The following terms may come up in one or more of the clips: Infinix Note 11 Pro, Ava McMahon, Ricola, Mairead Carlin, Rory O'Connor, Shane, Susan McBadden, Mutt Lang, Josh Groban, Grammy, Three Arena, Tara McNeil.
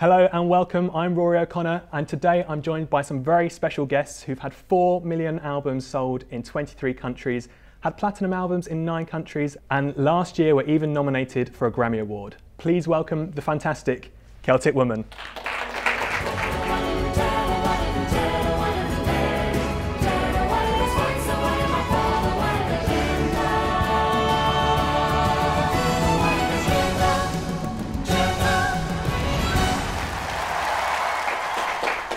Hello and welcome, I'm Rory O'Connor, and today I'm joined by some very special guests who've had 4 million albums sold in 23 countries, had platinum albums in 9 countries, and last year were even nominated for a Grammy Award. Please welcome the fantastic Celtic Woman.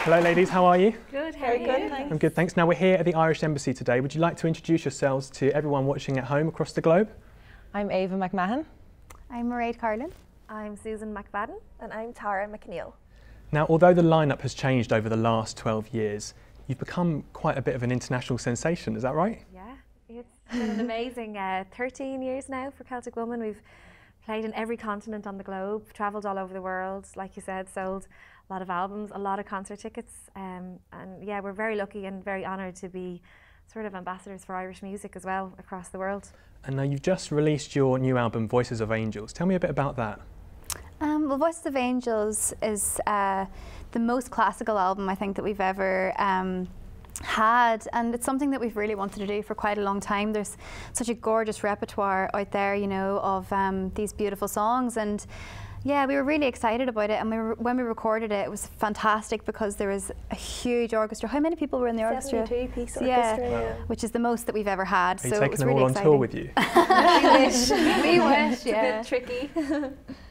Hello ladies, how are you? Good, how are you? Good, thanks. I'm good, thanks. Now we're here at the Irish Embassy today. Would you like to introduce yourselves to everyone watching at home across the globe? I'm Ava McMahon. I'm Mairead Carlin. I'm Susan McBadden. And I'm Tara McNeil. Now, although the lineup has changed over the last 12 years, you've become quite a bit of an international sensation, is that right? Yeah, it's been an amazing 13 years now for Celtic Woman. We've played in every continent on the globe, travelled all over the world, like you said, sold a lot of albums, a lot of concert tickets, and yeah, we're very lucky and very honoured to be sort of ambassadors for Irish music as well across the world. And now you've just released your new album, Voices of Angels. Tell me a bit about that. Well, Voices of Angels is the most classical album I think that we've ever had, and it's something that we've really wanted to do for quite a long time. There's such a gorgeous repertoire out there, you know, of these beautiful songs, and yeah, we were really excited about it, and when we recorded it, it was fantastic because there was a huge orchestra. How many people were in the orchestra? 72-piece orchestra. Yeah, wow. Which is the most that we've ever had. Are you so taking it was them really all on exciting. Tour with you? We wish, yeah. It's a bit tricky.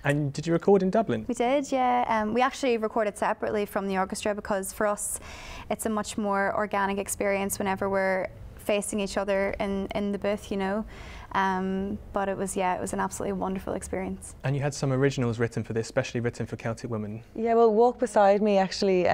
And did you record in Dublin? We did, yeah. We actually recorded separately from the orchestra because for us, it's a much more organic experience whenever we're facing each other in the booth, you know. But it was, yeah, it was an absolutely wonderful experience. And you had some originals written for this, especially written for Celtic Women. Yeah, well, Walk Beside Me actually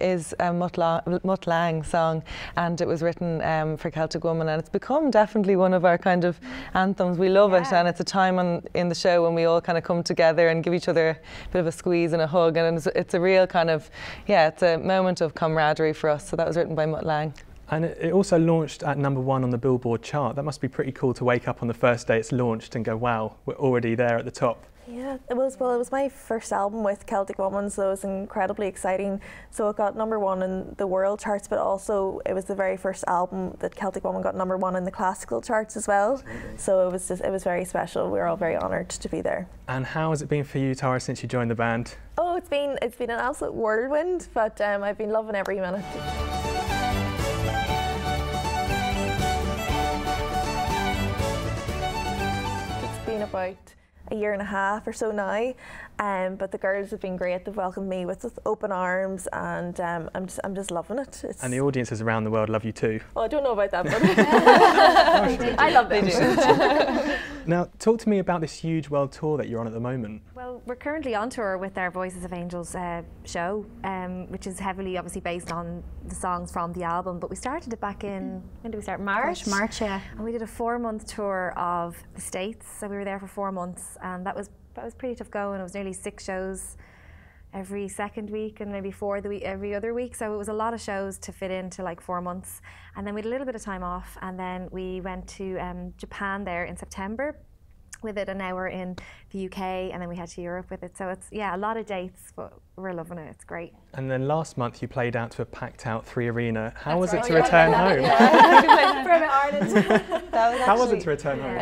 is a Mutt Lang song, and it was written for Celtic Women, and it's become definitely one of our kind of anthems. We love it, and it's a time in the show when we all kind of come together and give each other a bit of a squeeze and a hug, and it's a real kind of, yeah, it's a moment of camaraderie for us. So that was written by Mutt Lang. And it also launched at #1 on the Billboard chart. That must be pretty cool to wake up on the first day it's launched and go, wow, we're already there at the top. Yeah, it was. Well, it was my first album with Celtic Woman, so it was incredibly exciting. So it got #1 in the world charts, but also it was the very first album that Celtic Woman got #1 in the classical charts as well. So it was very special. We were all very honoured to be there. And how has it been for you, Tara, since you joined the band? Oh, it's been an absolute whirlwind, but I've been loving every minute. About a year and a half or so now, but the girls have been great. They've welcomed me with open arms, and I'm just loving it. And the audiences around the world love you too. Well, I don't know about that, but I love them. Now, talk to me about this huge world tour that you're on at the moment. Well, we're currently on tour with our Voices of Angels show, which is heavily, obviously, based on the songs from the album. But we started it back in, when did we start? March, yeah. And we did a 4-month tour of the States, so we were there for 4 months, and that was pretty tough going. It was nearly 6 shows every second week and maybe 4 every other week, so it was a lot of shows to fit into like 4 months. And then we had a little bit of time off, and then we went to Japan there in September with it, and now we're in the UK, and then we head to Europe with it. So it's, yeah, a lot of dates, but we're loving it, it's great. And then last month you played out to a packed out Three Arena. How was it to return home? How was it to return home?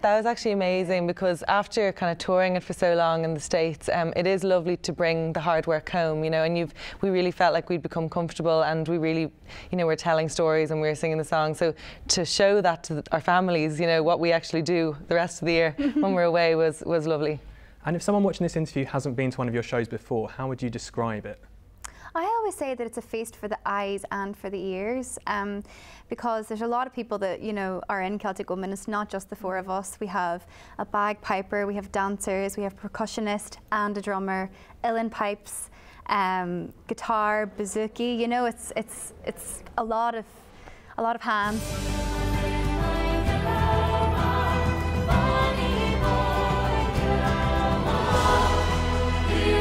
That was actually amazing, because after kind of touring it for so long in the States, it is lovely to bring the hard work home, you know, and we really felt like we'd become comfortable, and we really, you know, we're telling stories and we're singing the songs. So to show that to our families, you know, what we actually do the rest of the year when we're away was lovely. And if someone watching this interview hasn't been to one of your shows before, how would you describe it? I always say that it's a feast for the eyes and for the ears, because there's a lot of people that, you know, are in Celtic Woman. It's not just the 4 of us. We have a bagpiper, we have dancers, we have a percussionist and a drummer, Uilleann pipes, guitar, bouzouki. You know, it's a lot of hands. Through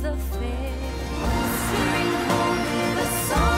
the fair, singing home to the sun.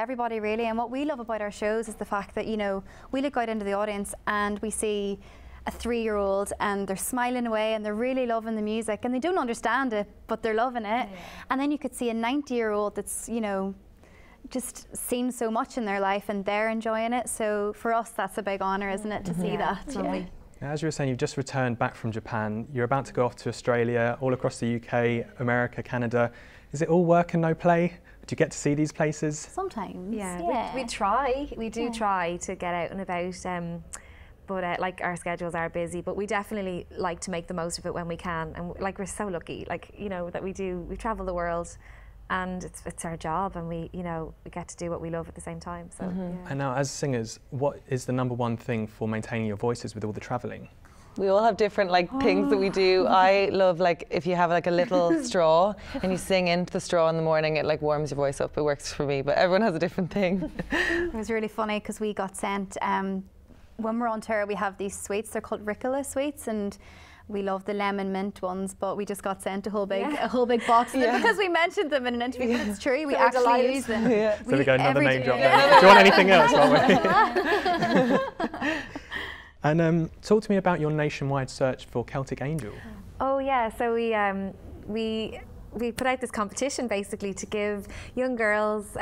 everybody really, and what we love about our shows is the fact that, you know, we look out into the audience and we see a 3-year-old and they're smiling away and they're really loving the music and they don't understand it, but they're loving it. Yeah. And then you could see a 90-year-old that's, you know, just seen so much in their life and they're enjoying it. So for us, that's a big honour, isn't it, to see that. Lovely. Now, as you were saying, you've just returned back from Japan. You're about to go off to Australia, all across the UK, America, Canada. Is it all work and no play? Do you get to see these places? Sometimes, yeah. We try. We do try to get out and about. But like, our schedules are busy, but we definitely like to make the most of it when we can. And like, we're so lucky, like, you know, that we travel the world. And it's our job, and we, you know, we get to do what we love at the same time. So. Mm-hmm. And now, as singers, what is the #1 thing for maintaining your voices with all the travelling? We all have different things that we do. I love if you have a little straw and you sing into the straw in the morning, it warms your voice up. It works for me, but everyone has a different thing. It was really funny because we got sent when we're on tour. We have these sweets. They're called Ricola sweets, and we love the lemon mint ones, but we just got sent a whole big box of them because we mentioned them in an interview. Yeah. It's true, we actually use them. Yeah. So we go another name drop there. Do you want anything else? Aren't we? And talk to me about your nationwide search for Celtic Angel. Oh yeah, so we put out this competition basically to give young girls.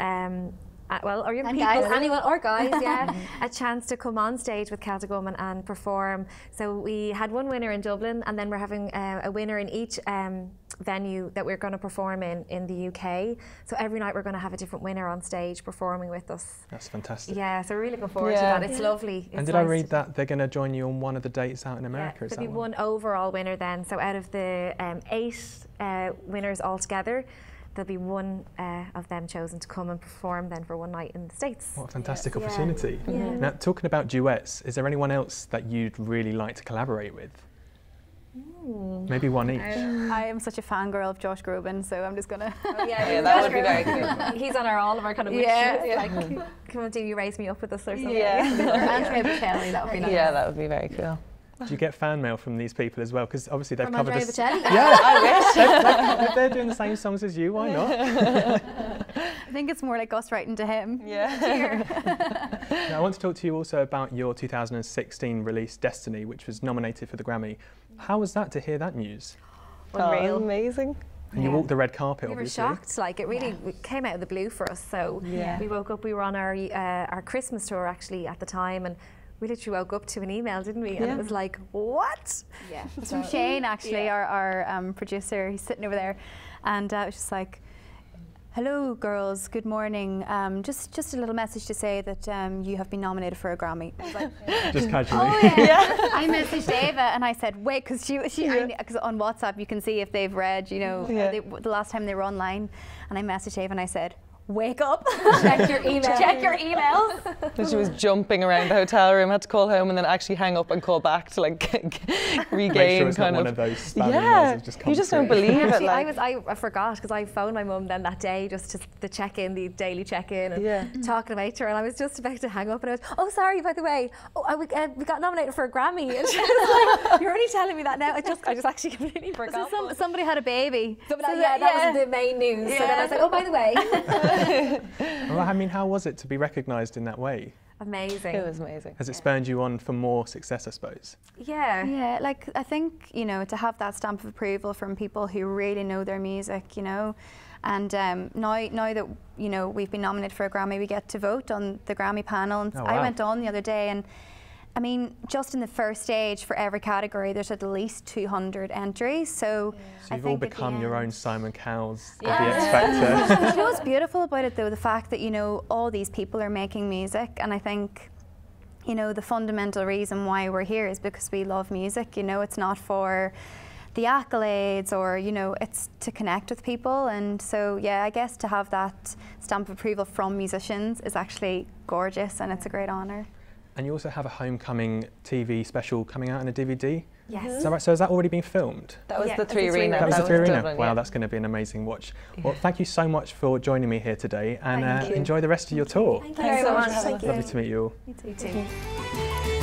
Or young people, anyone or guys, yeah, a chance to come on stage with Celtic Woman and perform. So we had one winner in Dublin, and then we're having a winner in each venue that we're going to perform in the UK. So every night we're going to have a different winner on stage performing with us. That's fantastic. Yeah, so we're really looking forward to that. It's lovely. It's and did nice. I read that they're going to join you on one of the dates out in America? Yeah, there'll be one overall winner then. So out of the 8 winners altogether, there'll be one of them chosen to come and perform then for one night in the States. What a fantastic opportunity. Yeah. Yeah. Now, talking about duets, is there anyone else that you'd really like to collaborate with? Mm. Maybe one each. I am such a fangirl of Josh Groban, so I'm just going to... Oh, yeah, that would be very good. He's on all of our kind of wishes. Come on, do you raise me up with us or something? Yeah. That would be nice. Yeah, that would be very cool. Do you get fan mail from these people as well? Because obviously they've covered us. Yeah, I wish. If they're doing the same songs as you, why not? I think it's more like us writing to him. Yeah. Now, I want to talk to you also about your 2016 release, Destiny, which was nominated for the Grammy. How was that to hear that news? Unreal. Amazing. And you walked the red carpet, obviously. We were shocked, it really came out of the blue for us. So we woke up, we were on our Christmas tour actually at the time, and we literally woke up to an email, didn't we? Yeah. And it was like, what? Yeah, it was from Shane, actually, our producer. He's sitting over there. And it was just like, hello, girls, good morning. Just a little message to say that you have been nominated for a Grammy. I was like, just casually. Oh, I messaged Ava and I said, wait, because on WhatsApp you can see if they've read, you know, the last time they were online. And I messaged Ava and I said, wake up, check your emails. Check your emails. So she was jumping around the hotel room, had to call home and then actually hang up and call back to regain. Make sure it's not one of those spam emails. You just don't believe it. Actually, I forgot because I phoned my mum then that day just to the daily check-in and talking about her, and I was just about to hang up and I was, oh sorry, by the way, we got nominated for a Grammy, and she was like, you're already telling me that now. I just actually completely forgot. So somebody had a baby. That was the main news. Yeah. So then I was like, oh by the way. Well, I mean, how was it to be recognised in that way? Amazing. It was amazing. Has it spurned you on for more success, I suppose? Yeah. Yeah, I think, you know, to have that stamp of approval from people who really know their music, you know, and now that, you know, we've been nominated for a Grammy, we get to vote on the Grammy panel. And I went on the other day, and I mean, just in the first stage for every category, there's at least 200 entries. So, so you've all become your own Simon Cowell's of The X Factor. You know what's beautiful about it, though? The fact that, you know, all these people are making music. And I think, you know, the fundamental reason why we're here is because we love music. You know, it's not for the accolades or, you know, it's to connect with people. And so, yeah, I guess to have that stamp of approval from musicians is actually gorgeous, and it's a great honour. And you also have a homecoming TV special coming out in a DVD. Yes. So, has that already been filmed? That was the Three Arena. That was the Three Arena. Wow, that's going to be an amazing watch. Well, thank you so much for joining me here today, and enjoy the rest of your tour. Thank you so much. Lovely to meet you all. You too.